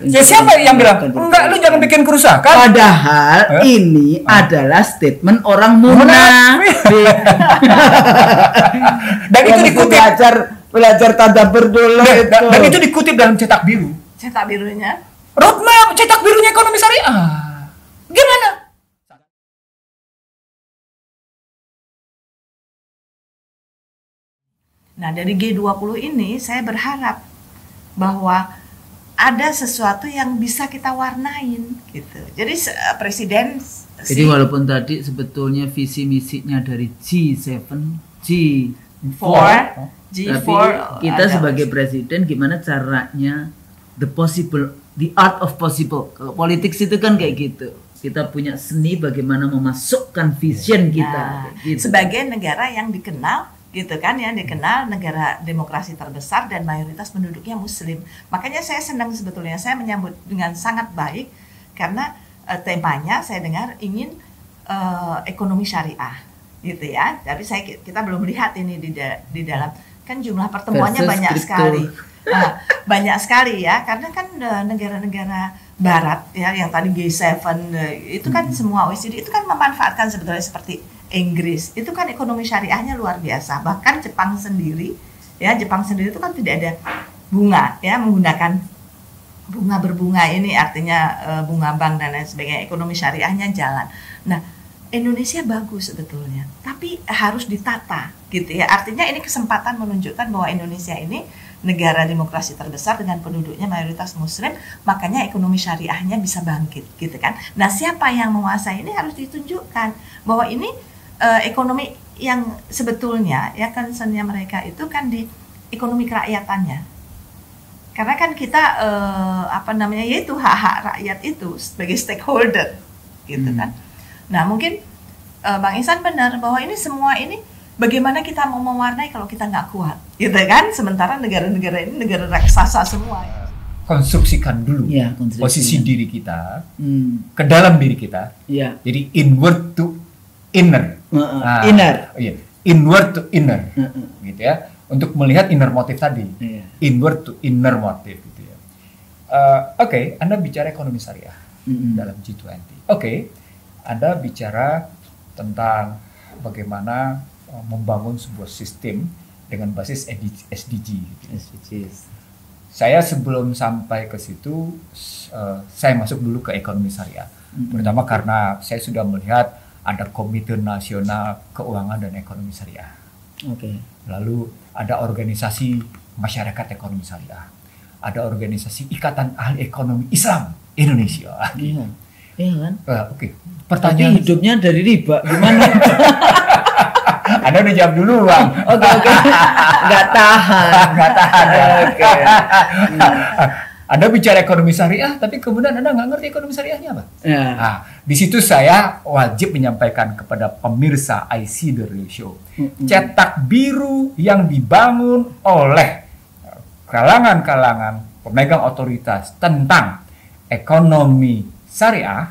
Ya siapa yang bilang? Enggak, lu jangan bikin kerusakan. Padahal ini adalah statement orang munafik. Dan itu dikutip. Belajar tadabbur dulu. Dan itu dikutip dalam cetak biru. Cetak birunya? Roadmap cetak birunya ekonomi syariah. Gimana? Nah, dari G20 ini saya berharap bahwa ada sesuatu yang bisa kita warnain gitu. Jadi presiden walaupun tadi sebetulnya visi misinya dari G7, G4, tapi kita sebagai presiden gimana caranya the art of possible. Kalau politik itu kan kayak gitu. Kita punya seni bagaimana memasukkan vision kita gitu. Sebagai negara yang dikenal dikenal negara demokrasi terbesar dan mayoritas penduduknya muslim. Makanya saya senang sebetulnya, saya menyambut dengan sangat baik karena temanya saya dengar ingin ekonomi syariah gitu ya. Tapi kita belum lihat ini di dalam, kan jumlah pertemuannya banyak sekali. Banyak sekali ya, karena kan negara-negara barat ya yang tadi G7 itu kan semua OECD itu kan memanfaatkan sebetulnya, seperti Inggris itu kan ekonomi syariahnya luar biasa, bahkan Jepang sendiri ya, Jepang sendiri itu kan tidak ada bunga ya, menggunakan bunga berbunga ini, artinya bunga bank dan lain sebagainya, ekonomi syariahnya jalan. Nah, Indonesia bagus sebetulnya, tapi harus ditata gitu ya, artinya ini kesempatan menunjukkan bahwa Indonesia ini negara demokrasi terbesar dengan penduduknya mayoritas muslim, makanya ekonomi syariahnya bisa bangkit gitu kan. Nah, siapa yang menguasai ini harus ditunjukkan bahwa ini ekonomi yang sebetulnya ya concernnya mereka itu kan di ekonomi kerakyatannya, karena kan kita yaitu hak-hak rakyat itu sebagai stakeholder gitu kan. Nah, mungkin Bang Ihsan benar bahwa ini semua ini bagaimana kita mau mewarnai kalau kita nggak kuat gitu kan, sementara negara-negara ini negara raksasa semua. Konstruksikan dulu ya, posisi diri kita ke dalam diri kita ya. Jadi inward to inner, inward to inner, gitu ya. Untuk melihat inner motif tadi, inward to inner motif, gitu ya. Oke, Anda bicara ekonomi syariah dalam G20. Anda bicara tentang bagaimana membangun sebuah sistem dengan basis SDG. Gitu. SDGs. Saya sebelum sampai ke situ, saya masuk dulu ke ekonomi syariah, terutama karena saya sudah melihat ada Komite Nasional Keuangan dan Ekonomi Syariah. Lalu ada organisasi masyarakat ekonomi syariah. Ada organisasi Ikatan Ahli Ekonomi Islam Indonesia. Iya kan? Pertanyaan. Tapi hidupnya dari riba gimana? Anda udah jawab dulu, Bang. Oke. Enggak tahan. Anda bicara ekonomi syariah, tapi kemudian Anda nggak ngerti ekonomi syariahnya apa. Nah, di situ saya wajib menyampaikan kepada pemirsa I See The Ratio. Cetak biru yang dibangun oleh kalangan-kalangan pemegang otoritas tentang ekonomi syariah,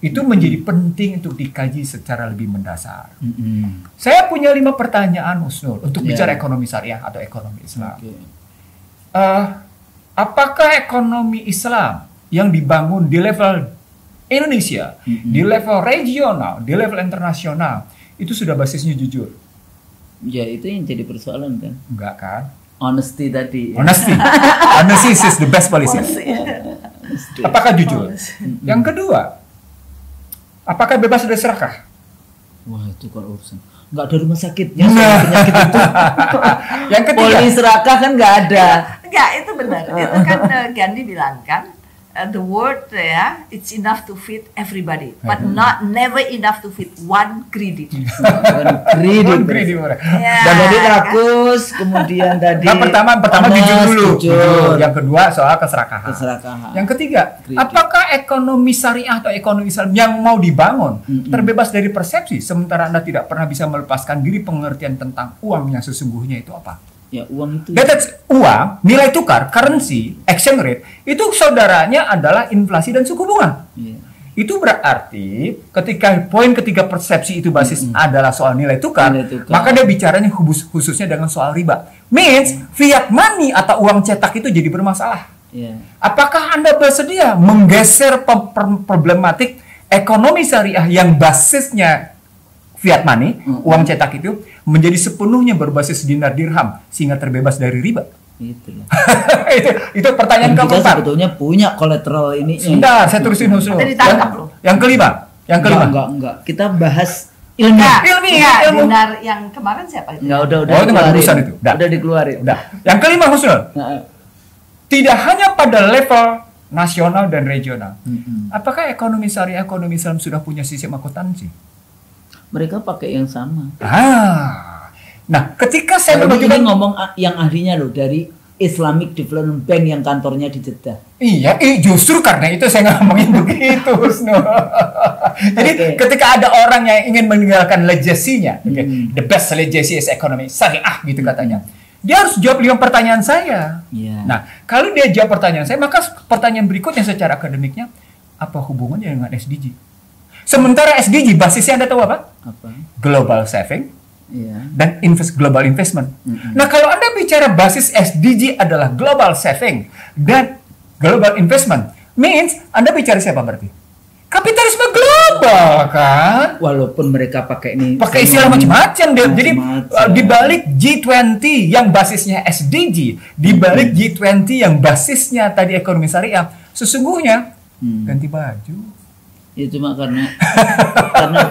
itu menjadi penting untuk dikaji secara lebih mendasar. Saya punya 5 pertanyaan, Husnul, untuk bicara ekonomi syariah atau ekonomi Islam. Apakah ekonomi Islam yang dibangun di level Indonesia, di level regional, di level internasional, itu sudah basisnya jujur? Ya, itu yang jadi persoalan kan? Enggak kan? Honesty tadi. Honesty. Honesty is the best policy. Apakah jujur? Yang kedua, apakah bebas dari serakah? Wah, itu kalau urusan. Nggak ada rumah sakitnya, penyakit itu. Yang ketiga, poli serakah kan nggak ada. Enggak, itu benar. Itu kan Gandhi bilang kan, the world ya, it's enough to feed everybody, but not never enough to feed one greedy. One greedy. Ya, dan jadi rakus, kemudian tadi. Nah, pertama jujur dulu. Yang kedua soal keserakahan. Yang ketiga, greedy. Apakah ekonomi syariah atau ekonomi Islam yang mau dibangun terbebas dari persepsi, sementara Anda tidak pernah bisa melepaskan diri pengertian tentang uang yang sesungguhnya itu apa? Ya, uang itu uang, nilai tukar, currency, exchange rate, itu saudaranya adalah inflasi dan suku bunga. Itu berarti ketika poin ketiga persepsi itu basis adalah soal nilai tukar, maka dia bicaranya khususnya dengan soal riba. Means fiat money atau uang cetak itu jadi bermasalah. Apakah Anda bersedia menggeser problematik ekonomi syariah yang basisnya fiat money, uang cetak itu, menjadi sepenuhnya berbasis dinar dirham sehingga terbebas dari riba? Gitu. Itu pertanyaan keempat. Kita sebetulnya punya kolateral ini. Sudah, saya terusin dulu. Yang kelima. Enggak. Kita bahas ilmu. Dinar yang kemarin siapa itu? Enggak, udah. Oh, itu enggak urusan itu. Udah dikeluarin. Udah. Yang kelima, Husnul. Tidak hanya pada level nasional dan regional. Apakah ekonomi syariah, ekonomi Islam sudah punya sistem akuntansi? Mereka pakai yang sama. Nah, ketika saya menunjukkan ngomong yang ahlinya loh, dari Islamic Development Bank yang kantornya di Jeddah. Iya, justru karena itu saya ngomongin begitu, Husnul. Jadi ketika ada orang yang ingin meninggalkan legasinya, the best legacy is ekonomi syariah, gitu katanya. Dia harus jawab 5 pertanyaan saya. Nah, kalau dia jawab pertanyaan saya, maka pertanyaan berikutnya secara akademiknya, apa hubungannya dengan SDG? Sementara SDG basisnya Anda tahu apa? Global saving dan global investment. Nah, kalau Anda bicara basis SDG adalah global saving dan global investment, means Anda bicara siapa berarti? Kapitalisme global, kan? Walaupun mereka pakai ini, pakai istilah macam-macam. Jadi di balik G20 yang basisnya SDG, di balik G20 yang basisnya tadi ekonomi syariah, sesungguhnya ganti baju. Ya cuma karena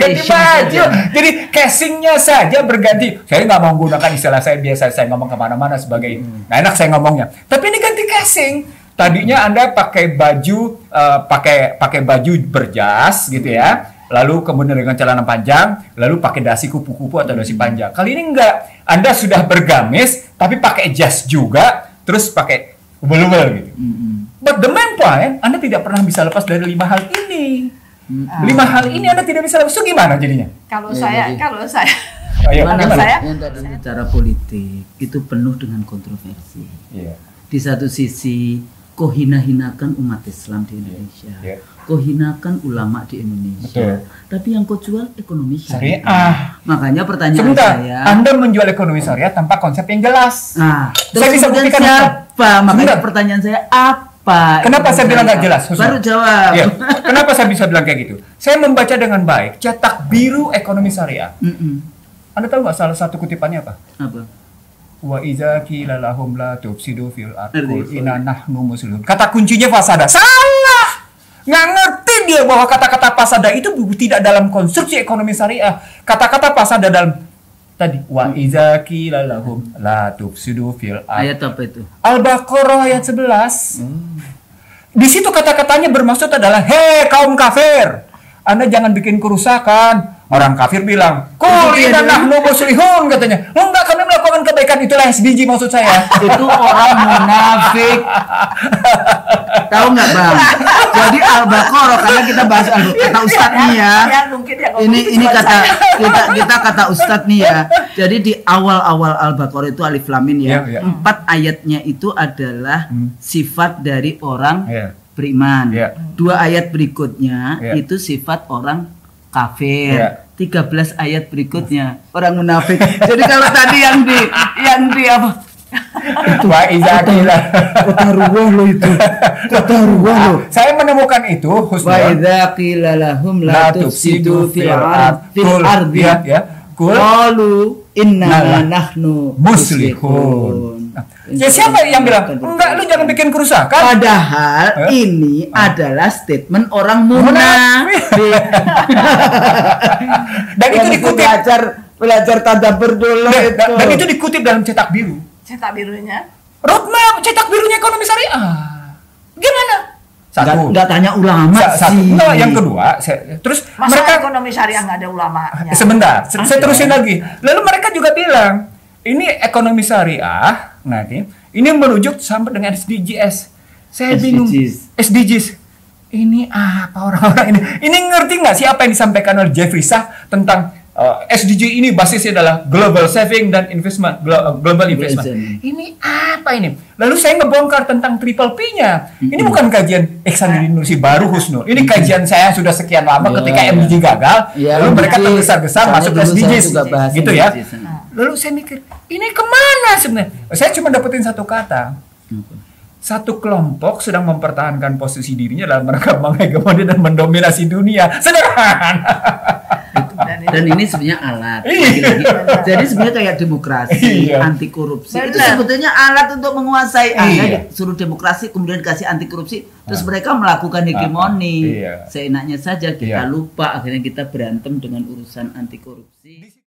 ganti baju. Jadi casingnya saja berganti. Saya nggak mau menggunakan istilah saya biasa, saya ngomong kemana-mana sebagai enak saya ngomongnya. Tapi ini ganti casing. Tadinya Anda pakai baju pakai baju berjas gitu ya, lalu kemudian dengan celana panjang, lalu pakai dasi kupu-kupu atau dasi panjang. Kali ini enggak, Anda sudah bergamis tapi pakai jas juga, terus pakai ubel-ubel gitu. But the main point, Anda tidak pernah bisa lepas dari 5 hal ini. 5 hal ini Anda tidak bisa lepas. So, gimana jadinya? Kalau saya bicara politik itu penuh dengan kontroversi. Di satu sisi kohina-hinakan umat Islam di Indonesia, kohinakan ulama di Indonesia. Tapi yang kau jual ekonomi syariah. Makanya pertanyaan saya, Anda menjual ekonomi syariah tanpa konsep yang jelas. Saya bisa buktikan apa? Makanya pertanyaan saya apa? Kenapa saya bilang nggak jelas? Baru jawab. Kenapa saya bisa bilang kayak gitu? Saya membaca dengan baik cetak biru ekonomi syariah. Anda tahu nggak salah satu kutipannya apa? Wa iza qila lahum la tufsidu fil ardi inna nahnu muslimun. Kata kuncinya fasada. Salah. Nggak ngerti dia bahwa kata-kata fasada itu tidak dalam konstruksi ekonomi syariah. Kata-kata fasada dalam tadi wa iza qila lahum la tufsidu fil ardi. Ayat apa itu? Al-Baqarah ayat 11. Di situ kata-katanya bermaksud adalah, "Hei kaum kafir, Anda jangan bikin kerusakan." Orang kafir bilang, "Kul inna nahnu muslihun," katanya. Enggak, kami melakukan kebaikan, itulah SDG maksud saya. Itu orang munafik. Tahu nggak, Bang? Jadi Al-Baqarah, karena kita bahas kata Ustadz nih ya. Ini kata Ustadz nih ya. Jadi di awal-awal Al-Baqarah itu alif lam mim ya. 4 ayatnya itu adalah sifat dari orang beriman. 2 ayat berikutnya itu sifat orang kafir. 13 ayat berikutnya orang munafik. Jadi kalau tadi yang di apa? Wa iza qila lahum itu. Saya menemukan itu, Husnul. Wa iza qila lahum la tufsidu fil ardi ya. Qalu inna nahnu muslihun. Ya siapa yang bilang? Enggak, lu jangan bikin kerusakan. Padahal ini adalah statement orang munafik. Dan itu dikutip belajar tadabbur dulu. Dan itu dikutip dalam cetak biru. Cetak birunya? Roadmap cetak birunya ekonomi syariah. Gimana? Satu, nggak tanya ulama sih. Nah, yang kedua, terus mereka ekonomi syariah nggak ada ulamanya. Sebentar, saya terusin lagi. Lalu mereka juga bilang ini ekonomi syariah, nanti ini merujuk sampai dengan SDGs. Saya bingung. SDGs. Ini apa orang-orang ini? Ini ngerti nggak sih apa yang disampaikan oleh Jeffrey Sachs tentang SDG ini basisnya adalah global saving dan investment, global investment. Ini apa ini? Lalu saya ngebongkar tentang triple P-nya. Ini bukan kajian Ichsanuddin Noorsy baru, Husnul. Ini kajian saya sudah sekian lama ketika MDG gagal, lalu mereka tergesa-gesa masuk ke SDGs gitu ya. Lalu saya mikir, ini kemana sebenarnya? Saya cuma dapetin satu kata. satu kelompok sedang mempertahankan posisi dirinya dalam mereka menghegemoni dan mendominasi dunia. Sederhana. Dan ini sebenarnya alat. Lagi-lagi. Jadi sebenarnya kayak demokrasi, anti korupsi. Benar. Itu sebetulnya alat untuk menguasai. Anda suruh demokrasi kemudian kasih anti korupsi, terus mereka melakukan hegemoni. Seenaknya saja, kita lupa, akhirnya kita berantem dengan urusan anti korupsi.